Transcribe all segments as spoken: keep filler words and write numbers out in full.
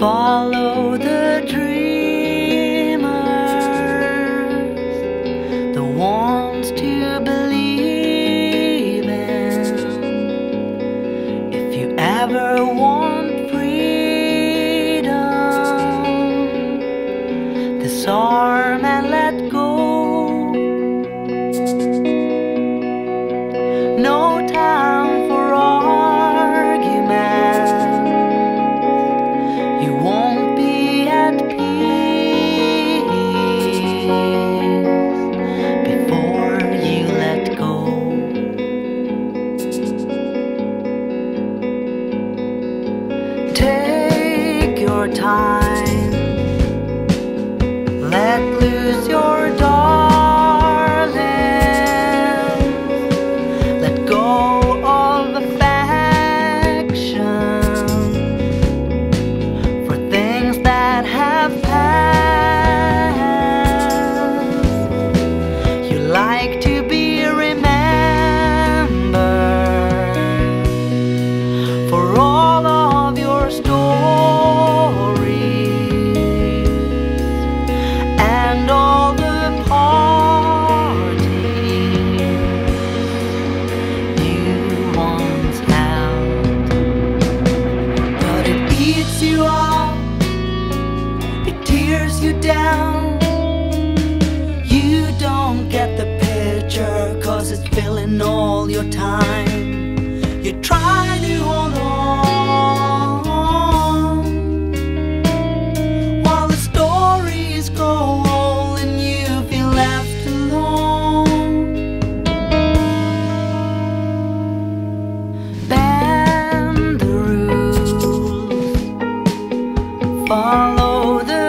Follow the dreamers, the ones to believe in. If you ever want freedom, disarm and let go. No time for time. Let loose your darlings. Let go of affection for things that have passed. You like to be remembered for all of your stories. You down, you don't get the picture, cause it's filling all your time. You try to hold on while the stories grow old and you feel left alone. Bend the rules, follow the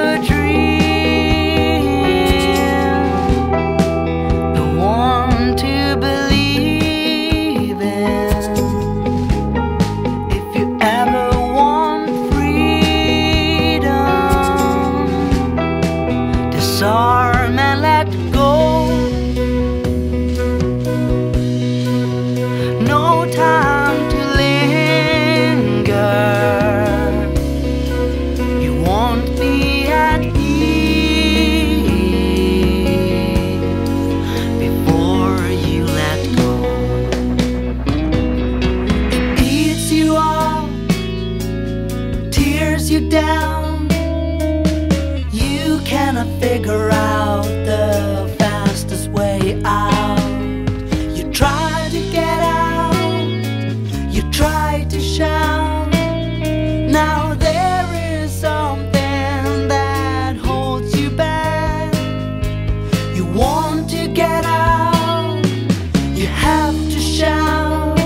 arm and let go. No time to linger. You won't be at ease before you let go. It beats you up, tears you down. Cannot figure out the fastest way out. You try to get out, you try to shout. Now there is something that holds you back. You want to get out, you have to shout,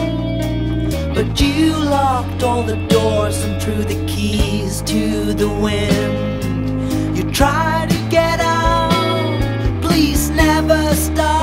but you locked all the doors and threw the keys to the wind. Try to get out, please never stop.